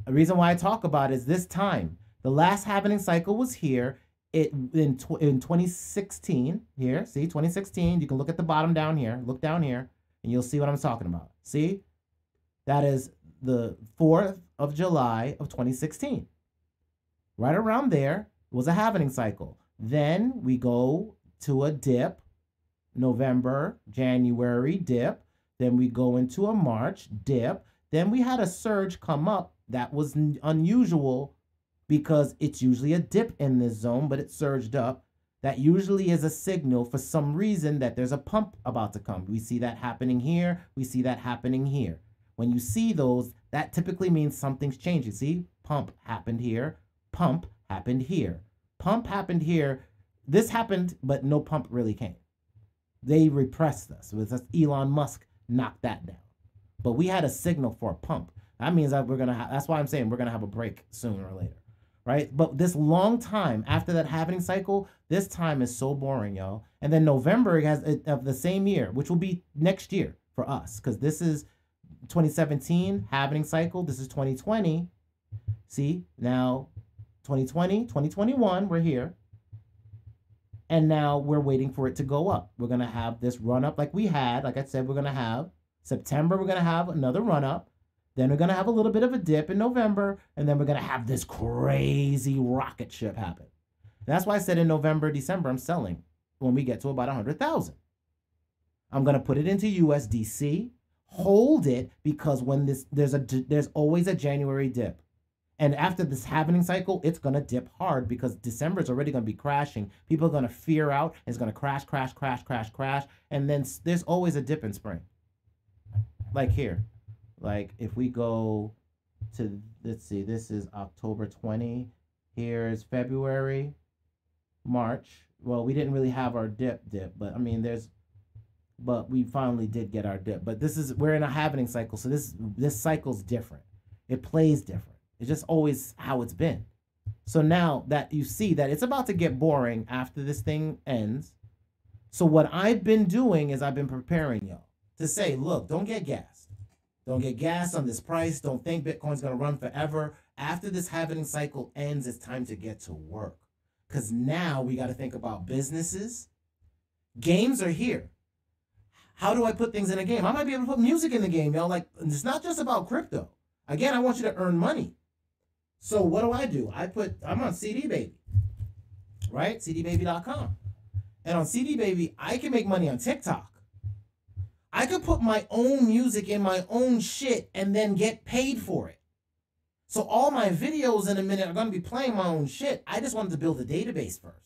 The reason why I talk about it is this time. The last halvening cycle was here. it in 2016 here, see 2016, you can look at the bottom down here, look down here, and you'll see what I'm talking about. See, that is the 4th of July of 2016. Right around there was a halvening cycle. Then we go to a dip, November, January dip. Then we go into a March dip. Then we had a surge come up that was unusual because it's usually a dip in this zone, but it surged up. That usually is a signal for some reason that there's a pump about to come. We see that happening here. We see that happening here. When you see those, that typically means something's changing. See, pump happened here. Pump happened here. Pump happened here. This happened, but no pump really came. They repressed us. It was just Elon Musk knocked that down. But we had a signal for a pump. That means that we're going to have, that's why I'm saying we're going to have a break sooner or later, right? But this long time after that happening cycle, this time is so boring, y'all. And then November of the same year, which will be next year for us, because this is 2017 happening cycle. This is 2020. See, now 2020, 2021, we're here. And now we're waiting for it to go up. We're going to have this run up like we had. Like I said, we're going to have September. We're going to have another run up. Then we're going to have a little bit of a dip in November. And then we're going to have this crazy rocket ship happen. And that's why I said in November, December, I'm selling when we get to about 100,000. I'm going to put it into USDC, hold it, because when this, there's always a January dip. And after this happening cycle, it's going to dip hard because December is already going to be crashing. People are going to fear out. It's going to crash, crash, crash, crash, crash. And then there's always a dip in spring. Like here. Like if we go to, let's see, this is October 20. Here's February, March. Well, we didn't really have our dip, but I mean, but we finally did get our dip. But this is, we're in a happening cycle. So this cycle's different. It plays different. It's just always how it's been. So now that you see that it's about to get boring after this thing ends. So what I've been doing is I've been preparing y'all to say, look, don't get gassed. Don't get gassed on this price. Don't think Bitcoin's going to run forever. After this halving cycle ends, it's time to get to work. Because now we got to think about businesses. Games are here. How do I put things in a game? I might be able to put music in the game, y'all. Like, it's not just about crypto. Again, I want you to earn money. So what do? I'm on CD Baby, right? CDBaby.com. And on CD Baby, I can make money on TikTok. I could put my own music in my own shit and then get paid for it. So all my videos in a minute are going to be playing my own shit. I just wanted to build a database first.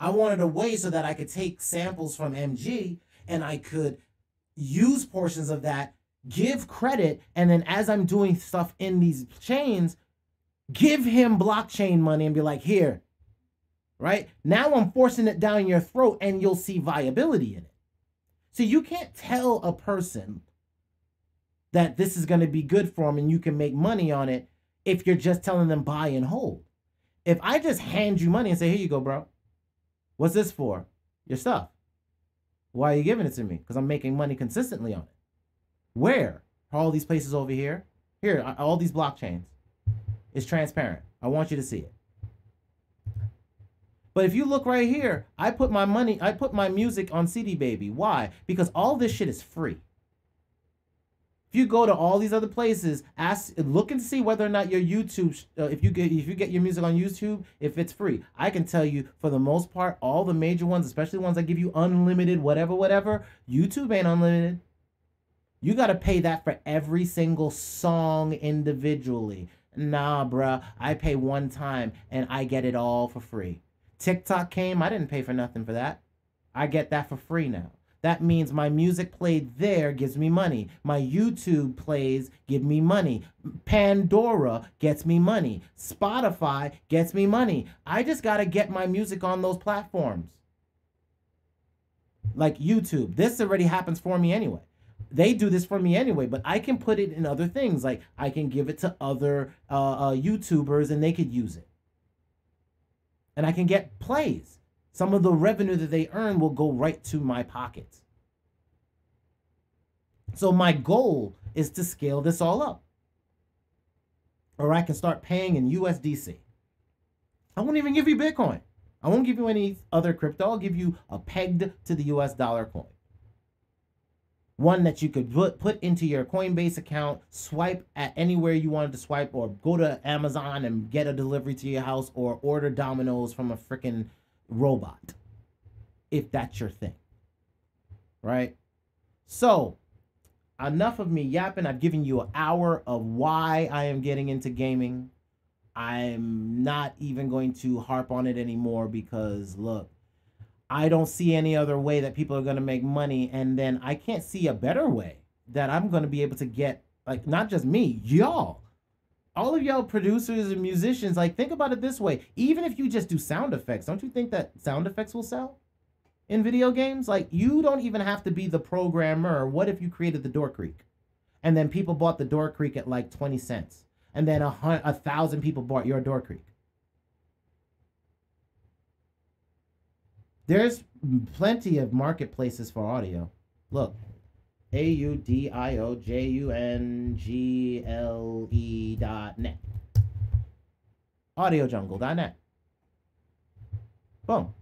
I wanted a way so that I could take samples from MG and I could use portions of that, give credit, and then as I'm doing stuff in these chains, give him blockchain money and be like, here, right? Now I'm forcing it down your throat and you'll see viability in it. So you can't tell a person that this is going to be good for them and you can make money on it if you're just telling them buy and hold. If I just hand you money and say, here you go, bro. What's this for? Your stuff. Why are you giving it to me? Because I'm making money consistently on it. Where? All these places over here. Here, all these blockchains. It's transparent. I want you to see it. But if you look right here, I put my music on CD Baby. Why? Because all this shit is free. If you go to all these other places, look and see whether or not your YouTube, if you get your music on YouTube, if it's free. I can tell you, for the most part, all the major ones, especially ones that give you unlimited whatever, YouTube ain't unlimited. You got to pay that for every single song individually. Nah, bruh, I pay one time and I get it all for free. TikTok came, I didn't pay for nothing for that. I get that for free now. That means my music played there gives me money. My YouTube plays give me money. Pandora gets me money. Spotify gets me money. I just got to get my music on those platforms. Like YouTube, this already happens for me anyway. They do this for me anyway, but I can put it in other things. Like I can give it to other YouTubers and they could use it. And I can get plays. Some of the revenue that they earn will go right to my pockets. So my goal is to scale this all up. Or I can start paying in USDC. I won't even give you Bitcoin. I won't give you any other crypto. I'll give you a pegged to the US dollar coin. One that you could put into your Coinbase account, swipe at anywhere you wanted to swipe, or go to Amazon and get a delivery to your house, or order Domino's from a freaking robot, if that's your thing, right? So enough of me yapping. I've given you an hour of why I am getting into gaming. I'm not even going to harp on it anymore because, look, I don't see any other way that people are going to make money. And then I can't see a better way that I'm going to be able to get, like, not just me, y'all, all of y'all producers and musicians. Like, think about it this way. Even if you just do sound effects, don't you think that sound effects will sell in video games? Like, you don't even have to be the programmer. What if you created the Door Creek and then people bought the Door Creek at like 20 cents and then 1,000 people bought your Door Creek? There's plenty of marketplaces for audio. Look, AUDIOJUNGLE.net. AudioJungle.net. Boom.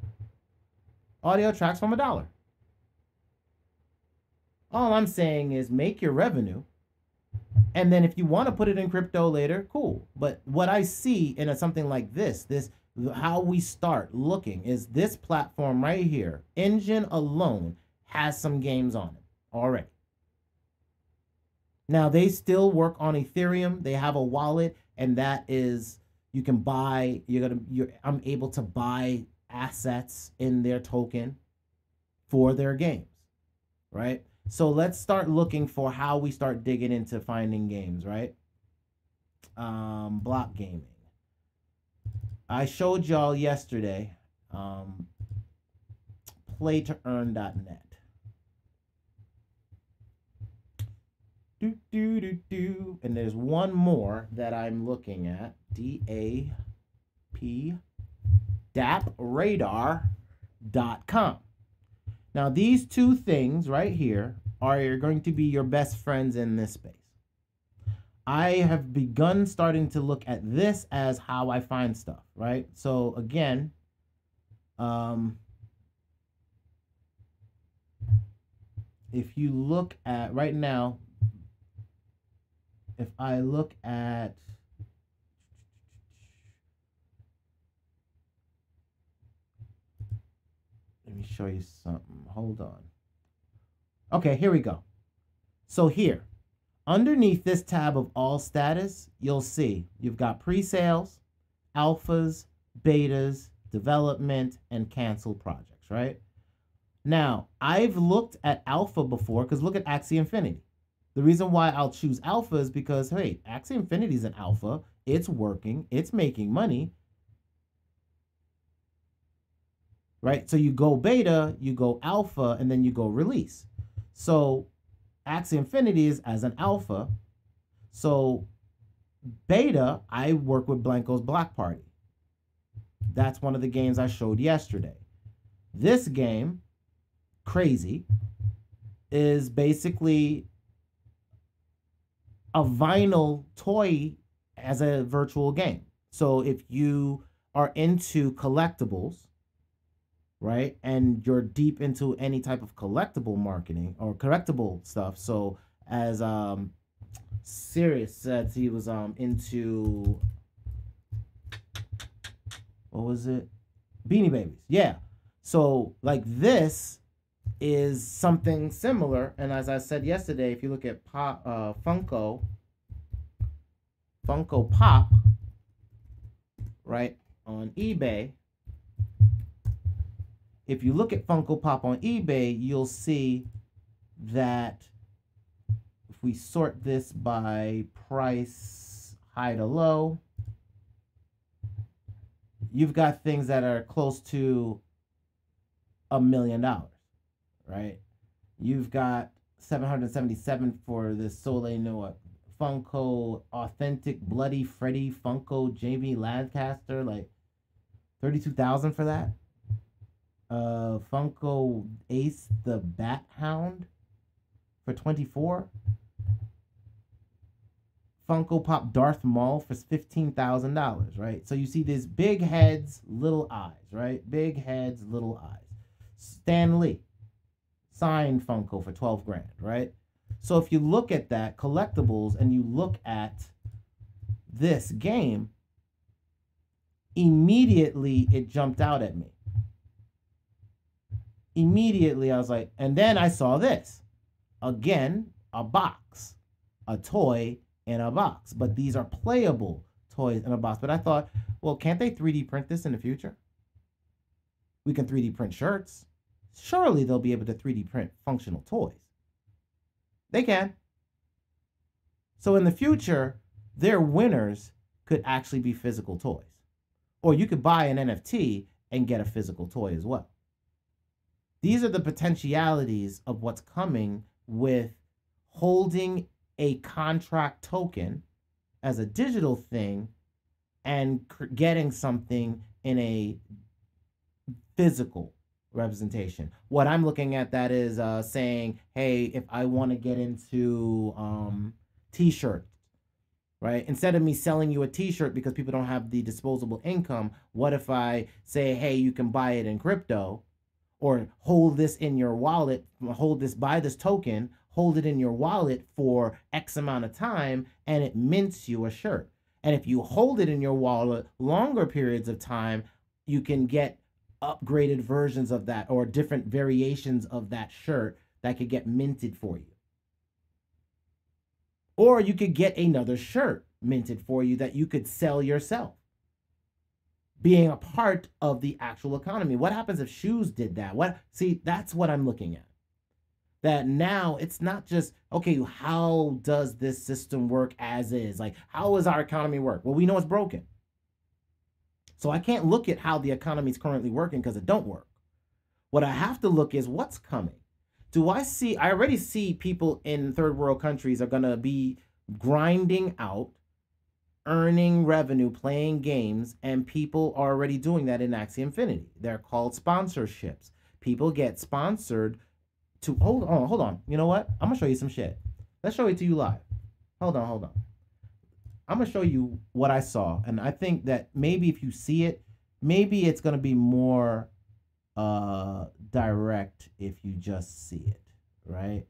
Audio tracks from $1. All I'm saying is make your revenue. And then if you want to put it in crypto later, cool. But what I see in something like this, how we start looking is this platform right here. Engine alone has some games on it already. Now they still work on Ethereum. They have a wallet, and that is, you can buy, I'm able to buy assets in their token for their games, right? So let's start looking for how we start digging into finding games, right? Block gaming. I showed y'all yesterday, playtoearn.net. And there's one more that I'm looking at, DAPradar.com. Now, these two things right here are going to be your best friends in this space. I have begun starting to look at this as how I find stuff, right? So again, if you look at right now, if I look at let me show you something. Hold on. Okay, here we go. So here, underneath this tab of all status, you'll see you've got pre-sales, alphas, betas, development, and canceled projects, right? Now, I've looked at alpha before because look at Axie Infinity. The reason why I'll choose alpha is because, hey, Axie Infinity is an alpha. It's working. It's making money, right? So you go beta, you go alpha, and then you go release. So Axie Infinity is as an alpha. So beta, I work with Blanco's Block Party. That's one of the games I showed yesterday. This game, Crazy, is basically a vinyl toy as a virtual game. So if you are into collectibles, right, and you're deep into any type of collectible marketing or collectible stuff, so as Sirius said, he was into, what was it, Beanie Babies, yeah. So like this is something similar, and as I said yesterday, if you look at pop, Funko Pop, right, on eBay. If you look at Funko Pop on eBay, you'll see that if we sort this by price, high to low, you've got things that are close to $1 million, right? You've got 777 for the Soleil Noah, Funko Authentic Bloody Freddy, Funko Jamie Lancaster, like 32,000 for that. Funko Ace the Bat Hound for 24. Funko Pop Darth Maul for $15,000, right? So you see these big heads, little eyes, right? Big heads, little eyes. Stan Lee, signed Funko for 12 grand, right? So if you look at that, collectibles, and you look at this game, immediately it jumped out at me. Immediately I was like, and then I saw this. Again, a box, a toy, in a box, but these are playable toys in a box. But I thought, well, can't they 3D print this in the future? We can 3D print shirts. Surely they'll be able to 3D print functional toys. They can. So in the future, their winners could actually be physical toys. Or you could buy an NFT and get a physical toy as well. These are the potentialities of what's coming with holding a contract token as a digital thing and getting something in a physical representation. What I'm looking at that is saying, hey, if I want to get into t-shirt, right? Instead of me selling you a t-shirt because people don't have the disposable income, what if I say, hey, you can buy it in crypto or hold this in your wallet, buy this token, hold it in your wallet for X amount of time, and it mints you a shirt. And if you hold it in your wallet longer periods of time, you can get upgraded versions of that or different variations of that shirt that could get minted for you. Or you could get another shirt minted for you that you could sell yourself, being a part of the actual economy. What happens if shoes did that? See, that's what I'm looking at. That now it's not just, okay, how does this system work as is? Like, how does our economy work? Well, we know it's broken. So I can't look at how the economy is currently working because it don't work. What I have to look is what's coming. I already see people in third world countries are going to be grinding out, earning revenue, playing games, and people are already doing that in Axie Infinity. They're called sponsorships. People get sponsored to hold on. You know what? I'm gonna show you some shit. Let's show it to you live. Hold on. I'm gonna show you what I saw, and I think that maybe if you see it, maybe it's gonna be more direct if you just see it, right?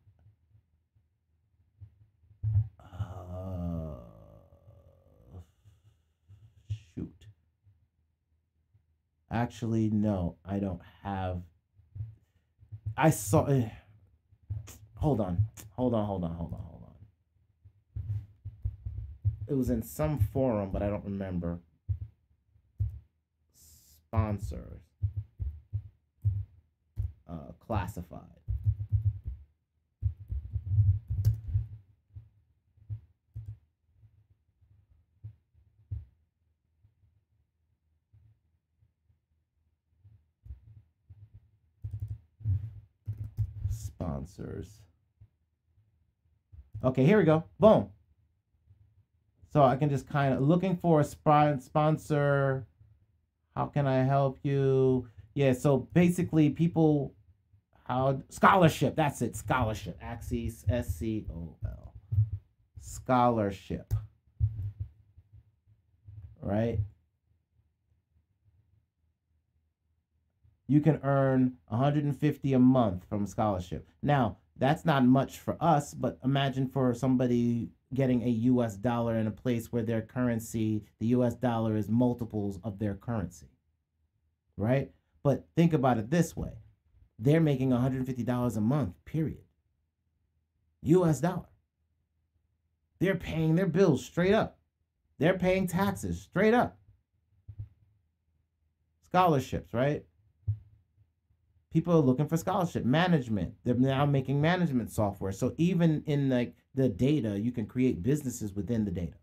Shoot. Actually, no, I don't have. I saw. Hold on. It was in some forum, but I don't remember. Sponsors. Classified. Sponsors. Okay, here we go. Boom. So I can just kind of looking for a sponsor. How can I help you? Yeah, so basically people scholarship. That's it. Scholarship. Axis SCOL. Scholarship. Right? You can earn $150 a month from scholarship. Now, that's not much for us, but imagine for somebody getting a US dollar in a place where their currency, the US dollar is multiples of their currency, right? But think about it this way. They're making $150 a month, period. US dollar. They're paying their bills straight up. They're paying taxes straight up. Scholarships, right? People are looking for scholarship management. They're now making management software. So even in like the data, you can create businesses within the data.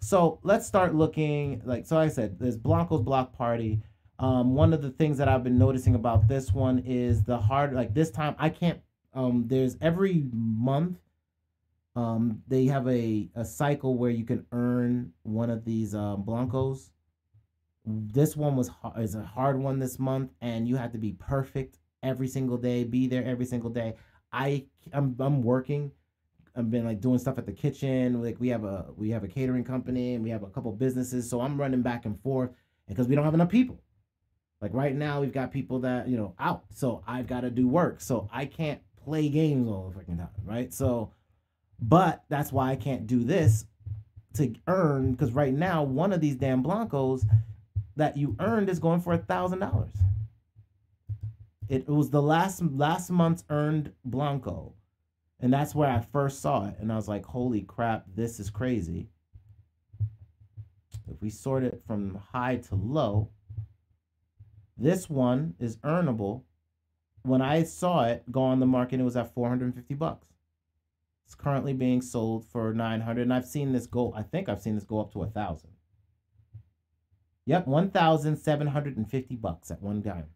So let's start looking like, so I said, there's Blanco's Block Party. One of the things that I've been noticing about this one is the hard, like this time I can't, there's every month, they have a cycle where you can earn one of these Blancos. This one is a hard one this month, and you have to be perfect every single day, be there every single day. I'm working I've been like doing stuff at the kitchen. Like we have a catering company and we have a couple businesses. So I'm running back and forth because we don't have enough people. Like right now we've got people that, you know, out. So I've got to do work. So I can't play games all the freaking time. Right. So, but that's why I can't do this to earn, because right now one of these damn Blancos that you earned is going for $1,000. It was the last month's earned Blanco. And that's where I first saw it. And I was like, holy crap, this is crazy. If we sort it from high to low, this one is earnable. When I saw it go on the market, it was at $450. It's currently being sold for $900. And I've seen this go, I think I've seen this go up to $1,000. Yep, $1,750 at one time.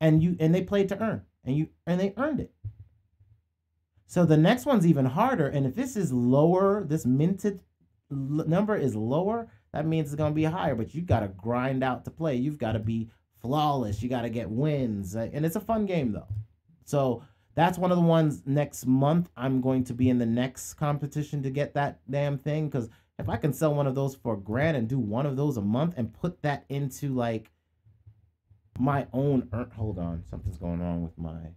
And they played to earn, and they earned it. So the next one's even harder. And if this is lower, this minted number is lower, that means it's going to be higher. But you got to grind out to play. You've got to be flawless. You got to get wins. And it's a fun game, though. So that's one of the ones next month. I'm going to be in the next competition to get that damn thing. Because if I can sell one of those for $1,000 and do one of those a month and put that into like my own, hold on, something's going on with my